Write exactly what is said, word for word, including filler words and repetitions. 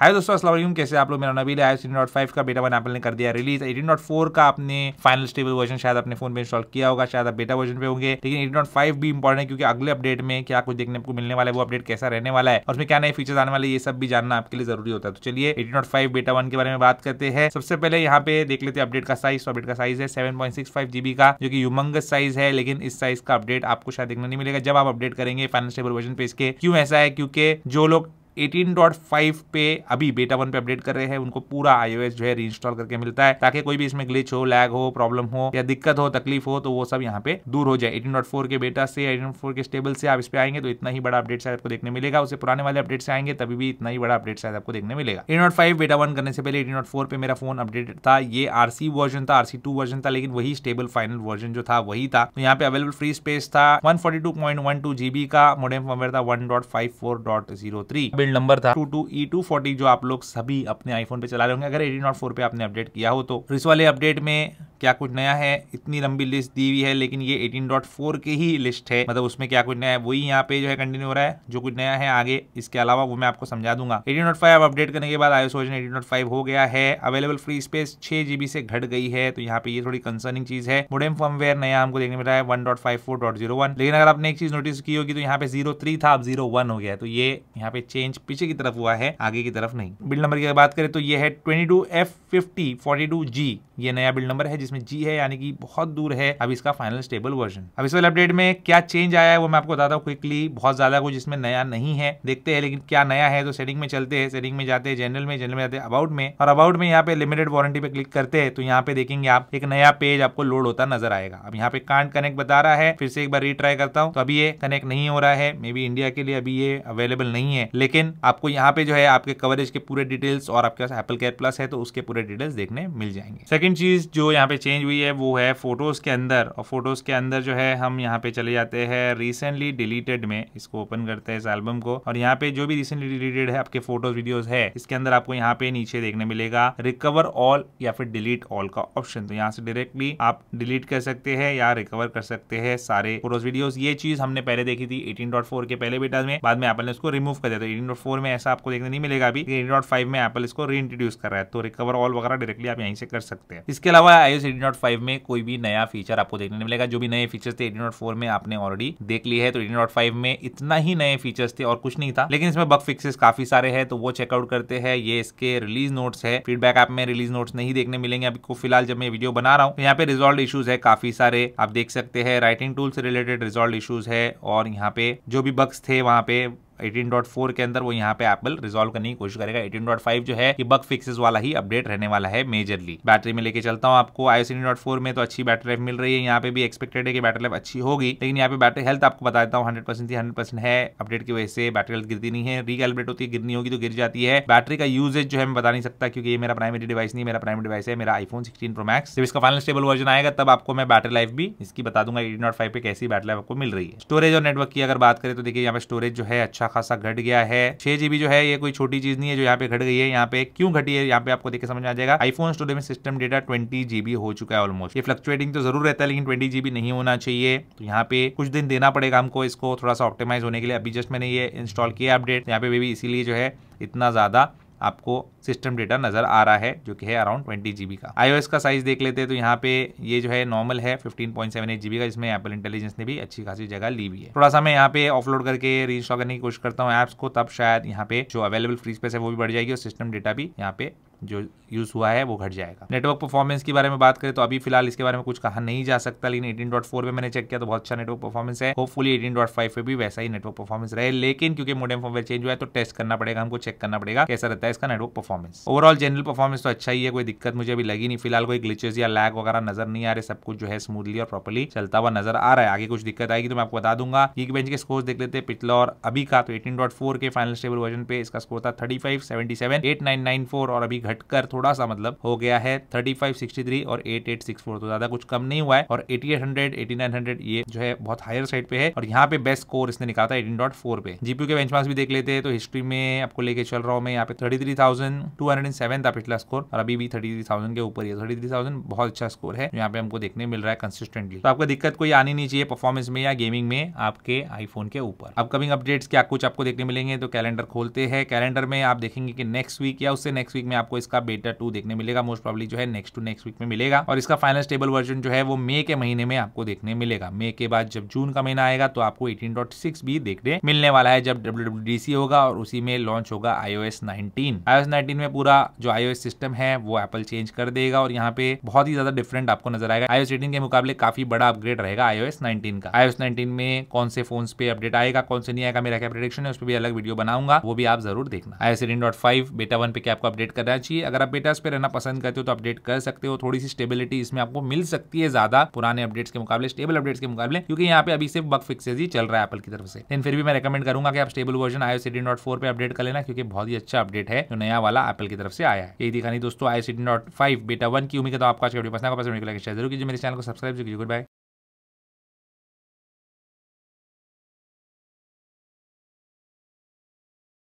हाय दोस्तों, अस्सलाम वालेकुम। कैसे आप लोग? मेरा नबील है। iOS अठारह पॉइंट फाइव का बेटा वन एप्पल ने कर दिया रिलीज। अठारह पॉइंट फोर का आपने फाइनल स्टेबल वर्जन शायद अपने फोन पे इंस्टॉल किया होगा, शायद आप बेटा वर्जन पे होंगे, लेकिन अठारह पॉइंट फाइव भी इंपॉर्टेंट है क्योंकि अगले अपडेट में क्या कुछ देखने को मिलने वाला है, वो अपडेट कैसा रहने वाला है और उसमें क्या नए फीचर्स आने वाले, ये सब भी जानना आपके लिए जरूरी होता है। तो चलिए अठारह पॉइंट फाइव बेटा वन के बारे में बात करते हैं। सबसे पहले यहाँ पे देख लेते हैं अपडेट का साइज। तो अपडेट का साइज है seven point six five GB का, जो कि ह्यूमंगस साइज है, लेकिन इस साइज का अपडेट आपको शायद देखने नहीं मिलेगा जब आप अपडेट करेंगे फाइनल स्टेबल वर्जन पे। इसके क्यों ऐसा है? क्योंकि जो लोग अठारह पॉइंट फाइव पे अभी बेटा वन पे अपडेट कर रहे हैं उनको पूरा iOS जो है रीइंस्टॉल करके मिलता है, ताकि कोई भी इसमें ग्लिच हो, लैग हो, प्रॉब्लम हो या दिक्कत हो, तकलीफ हो, तो वो सब यहाँ पे दूर हो जाए। अठारह पॉइंट फोर के बेटा से, अठारह पॉइंट फोर के स्टेबल से आप इस पे आएंगे तो इतना ही बड़ा अपडेट शायद आपको देखने मिलेगा। उससे पुराने वाले अपडेट से आएंगे तभी भी इतना ही बड़ा अपडेट शायद आपको देखने मिलेगा। अठारह पॉइंट फाइव बेटा वन करने से पहले अठारह पॉइंट फोर पे मेरा फोन अपडेटेड था। ये आरसी वर्जन था, आरसी टू वर्जन था, लेकिन वही स्टेबल फाइनल वर्जन जो था वही था। तो यहाँ पे अवेलेबल फ्री स्पेस था one forty two point one two GB का। मोडेम फर्मवेयर था one dot five four dot zero three. Number था two two E two forty, जो आप लोग सभी अपने आईफोन पे चला रहे होंगे अगर अठारह पॉइंट फोर पे आपने अपडेट किया हो तो। तो इस वाले अपडेट में क्या कुछ नया है? इतनी लंबी लिस्ट दी हुई है, लेकिन ये अठारह पॉइंट फोर की ही लिस्ट है, मतलब उसमें क्या कुछ नया है वही यहाँ पे जो है कंटिन्यू हो रहा है। जो कुछ नया है आगे इसके अलावा वो मैं आपको समझा दूंगा। अठारह पॉइंट फाइव अपडेट करने के बाद iOS वर्जन अठारह पॉइंट फाइव हो गया है। अवेलेबल फ्री स्पेस छह जीबी से घट गई है, तो यहाँ पे ये थोड़ी कंसर्निंग चीज है। मोडेम फर्मवेयर नया हमको देखने मिला है one dot five four dot zero one, लेकिन अगर आपने एक चीज नोटिस की होगी तो यहाँ पे जीरो थ्री था, अब जीरो वन हो गया, तो ये यहाँ पे चेंज पीछे की तरफ हुआ है, आगे की तरफ नहीं। बिल्ड नंबर की बात करें तो ये है twenty two F fifty forty two G. ये नया बिल्ड नंबर है जिसमें जी है, यानी कि बहुत दूर है अब इसका फाइनल स्टेबल वर्जन। अब इस वाले अपडेट में क्या चेंज आया है वो मैं आपको बताता हूँ क्विकली। बहुत ज्यादा कुछ इसमें नया नहीं है, देखते हैं लेकिन क्या नया है। तो सेटिंग में चलते हैं, सेटिंग में जाते हैं, जनरल में, जनरल में जाते हैं अबाउट में, और अबाउट में यहाँ पे लिमिटेड वारंटी पे क्लिक करते हैं तो यहाँ पे देखेंगे आप एक नया पेज आपको लोड होता नजर आएगा। अब यहाँ पे कांट कनेक्ट बता रहा है, फिर से एक बार रिट्राई करता हूँ तो अभी ये कनेक्ट नहीं हो रहा है। मे बी इंडिया के लिए अभी ये अवेलेबल नहीं है, लेकिन आपको यहाँ पे जो है आपके कवरेज के पूरे डिटेल्स, और आपके पास एप्पल केयर प्लस है तो उसके पूरे डिटेल्स देखने मिल जाएंगे। सेकंड चीज जो यहाँ पे चेंज हुई है वो है फोटोज के अंदर, और फोटोज के अंदर जो है हम यहाँ पे चले जाते हैं रिसेंटली डिलीटेड में। इसको ओपन करते हैं इस एल्बम को, और यहाँ पे जो भी रिसेंटली डिलीटेड है आपके फोटोज वीडियोज है, इसके अंदर आपको यहाँ पे नीचे देखने मिलेगा रिकवर ऑल या फिर डिलीट ऑल का ऑप्शन। तो यहाँ से डायरेक्टली आप डिलीट कर सकते हैं या रिकवर कर सकते हैं सारे फोटोज वीडियोज। ये चीज हमने पहले देखी थी अठारह पॉइंट फोर के पहले बेटा में, बाद में एप्पल ने उसको रिमूव कर दिया। अठारह पॉइंट फोर में ऐसा आपको देखने नहीं मिलेगा अभी, अठारह पॉइंट फाइव में एप्पल इसको रीइंट्रोड्यूस कर रहा है, तो रिकवर ऑल वगैरह डायरेक्टली आप यहीं से कर सकते हैं। इसके अलावा iOS अठारह पॉइंट फाइव में कोई भी नया फीचर आपको देखने नहीं मिलेगा। जो भी नए फीचर्स थे अठारह पॉइंट फोर में आपने ऑलरेडी देख लिए है, तो अठारह पॉइंट फाइव में इतना ही नए फीचर्स थे और कुछ नहीं था, लेकिन इसमें बग फिक्सेस काफी सारे हैं तो वो चेकआउट करते हैं। ये इसके रिलीज नोट्स है, फीडबैक ऐप में रिलीज नोट्स नहीं देखने मिलेंगे अभी को फिलहाल जब मैं वीडियो बना रहा हूँ। यहाँ पे रिजॉल्व इशूज है काफी सारे, आप देख सकते हैं राइटिंग टूल से रिलेटेड रिजॉल्व इशूज है, और यहाँ पे जो भी बग्स थे वहाँ पे अठारह पॉइंट फोर के अंदर वो यहाँ पे एप्पल रिजॉल्व करने की कोशिश करेगा। अठारह पॉइंट फाइव जो है ये बग फिक्सेस वाला ही अपडेट रहने वाला है मेजरली। बैटरी में लेके चलता हूँ आपको, iOS अठारह पॉइंट फोर में तो अच्छी बैटरी लाइफ मिल रही है, यहाँ पे भी एक्सपेक्टेड है कि बैटरी लाइफ अच्छी होगी, लेकिन यहाँ पे बैटरी हेल्थ आपको बता देता हूँ हंड्रेड परसेंट थी, हंड्रेड परसेंट है। अपडेट की वजह से बैटरी हेल्थ गिरती नहीं है, रिकैलिब्रेट होती है, गिरनी होगी तो गिर जाती है। बैटरी का यूजेज जो है मैं बता नहीं सकता क्योंकि ये मेरा प्राइमरी डिवाइस नहीं, मेरा प्राइमरी डिवाइस है मेरा आईफोन सिक्सटीन प्रो मैक्स। जब इसका फाइनल स्टेबल वर्जन आएगा तब आपको मैं बैटरी लाइफ भी इसकी बता दूंगा अठारह पॉइंट फाइव पे कैसी बैटरी लाइफ आपको मिल रही है। स्टोरेज और नेटवर्क की अगर बात करें तो देखिए यहाँ पे स्टोरेज जो है अच्छा खासा घट गया है, छह जीबी जो है ये कोई छोटी चीज नहीं है जो यहाँ पे घट गई है। यहाँ पे क्यों घटी है यहाँ पे आपको देख के समझ आ जाएगा। आईफोन स्टोरेज में सिस्टम डेटा ट्वेंटी जीबी हो चुका है ऑलमोस्ट, ये फ्लक्चुएटिंग तो जरूर रहता है लेकिन ट्वेंटी जीबी नहीं होना चाहिए, तो यहाँ पे कुछ दिन देना पड़ेगा हमको इसको थोड़ा सा ऑप्टिमाइज होने के लिए। अभी जस्ट मैंने ये इंस्टॉल किया अपडेट, यहाँ पे भी इसीलिए जो है इतना ज्यादा आपको सिस्टम डेटा नजर आ रहा है जो कि है अराउंड बीस जीबी का। iOS का साइज देख लेते हैं तो यहाँ पे ये जो है नॉर्मल है पंद्रह पॉइंट सात आठ जीबी का, जिसमें एप्पल इंटेलिजेंस ने भी अच्छी खासी जगह ली हुई है। थोड़ा सा मैं यहाँ पे ऑफलोड करके रीइंस्टॉल करने की कोशिश करता हूँ ऐप्स को, तब शायद यहाँ पे जो अवेलेबल फ्री स्पेस है वो भी बढ़ जाएगी और सिस्टम डेटा भी यहाँ पे जो यूज हुआ है वो घट जाएगा। नेटवर्क परफॉर्मेंस के बारे में बात करें तो अभी फिलहाल इसके बारे में कुछ कहा नहीं जा सकता, लेकिन अठारह पॉइंट फोर पे मैंने चेक किया तो बहुत अच्छा नेटवर्क परफॉर्मेंस है। होपफुली अठारह पॉइंट फाइव पे भी वैसा ही नेटवर्क परफॉर्मेंस रहे, लेकिन क्योंकि मोडेम फर्मवेयर चेंज हुआ है तो टेस्ट करना पड़ेगा हमको, चेक करना पड़ेगा कैसा रहता है इसका network performance. Overall general performance तो अच्छा ही है, कोई दिक्कत मुझे अभी लगी नहीं फिलहाल, कोई ग्लिचेस या लैग वगैरह नजर नहीं आ रहे, सब कुछ जो है स्मूथली और प्रॉपर्ली चलता हुआ नजर आ रहा है। आगे कुछ दिक्कत आएगी तो मैं आपको बता दूंगा। गीकबेंच के स्कोर देख लेते हैं पिछला और अभी का, तो अठारह पॉइंट फोर के फाइनल स्टेबल वर्जन पे इसका स्कोर था thirty five seventy seven eight nine nine four और अभी घटकर थोड़ा सा मतलब हो गया है थर्टी फाइव सिक्सटी थ्री और एट एट सिक्स फोर, तो ज्यादा कुछ कम नहीं हुआ है। और eighty eight hundred, eighty nine hundred ये जो है बहुत हायर साइड पे है और यहाँ पे बेस्ट स्कोर इसने निकाला था एटीन पॉइंट फोर पे। जीपीयू के बेंचमार्क्स भी देख लेते हैं तो हिस्ट्री में आपको लेके चल रहा हूँ मैं, यहाँ पे thirty three thousand two hundred seven था पिछला स्कोर और अभी भी थर्टी थ्री थाउजेंड के ऊपर है। थर्टी थ्री थाउजेंड बहुत अच्छा स्कोर है यहाँ पे हमको देखने मिल रहा है कंसिस्टेंटली, तो आपको दिक्कत कोई आनी नहीं चाहिए परफॉर्मेंस में या गेमिंग में आपके आईफोन के ऊपर। अपकमिंग अपडेट्स क्या कुछ आपको देखने मिलेंगे, तो कैलेंडर खोलते हैं। कैलेंडर में आप देखेंगे कि नेक्स्ट वीक या उससे नेक्स्ट वीक में आपको इसका बेटा टू देखने मिलेगा, मोस्ट प्रॉब्ली जो है नेक्स्ट टू नेक्स्ट वीक में मिलेगा। और इसका फाइनल स्टेबल वर्जन जो है वो मई के महीने में आपको देखने मिलेगा। मई के बाद जब जून का महीना आएगा तो आपको एटीन पॉइंट सिक्स भी देखने मिलने वाला है, जब डब्ल्यू डब्ल्यू डी सी होगा और उसी में लॉन्च होगा आईओएस नाइनटीन। आईओएस नाइनटीन में पूरा जो आईओएस सिस्टम है वो एप्पल चेंज कर देगा और यहाँ पे बहुत ही ज्यादा डिफरेंट आपको नजर आएगा। आईओएस एटीन के मुकाबले काफी बड़ा अपग्रेड रहेगा आईओएस नाइनटीन का। आईओएस नाइनटीन में कौन से फोन पे अपडेट आएगा कौन से नहीं आएगा मेरा क्या प्रेडिक्शन है, उस पर भी अलग वीडियो बनाऊंगा, वो भी आप जरूर देखना। IOS eighteen point five beta one पे क्या आपको अपडेट करना चाहिए, अगर आप बेटा पे रहना पसंद करते हो तो अपडेट कर सकते हो। थोड़ी सी स्टेबिलिटी इसमें आपको मिल सकती है ज्यादा पुराने अपडेट्स के मुकाबले, स्टेबल अपडेट्स के मुकाबले, क्योंकि यहाँ पे अभी सिर्फ बग फिक्सेस ही चल रहा है एप्पल की तरफ से। लेकिन फिर भी मैं रेकमेंड करूंगा कि आप stable version iOS eighteen point four पे अपडेट कर लेना, क्योंकि बहुत ही अच्छा अपडेट है जो नया वाला एप्पल की तरफ से आया है। यही दिखानी दोस्तों iOS eighteen point five beta one की उम्मीद है, तो आपको आज वीडियो पसंद आएगा, पसंद आने के लिए शेयर जरूर कीजिए, मेरे चैनल को सब्सक्राइब कीजिए। Good bye.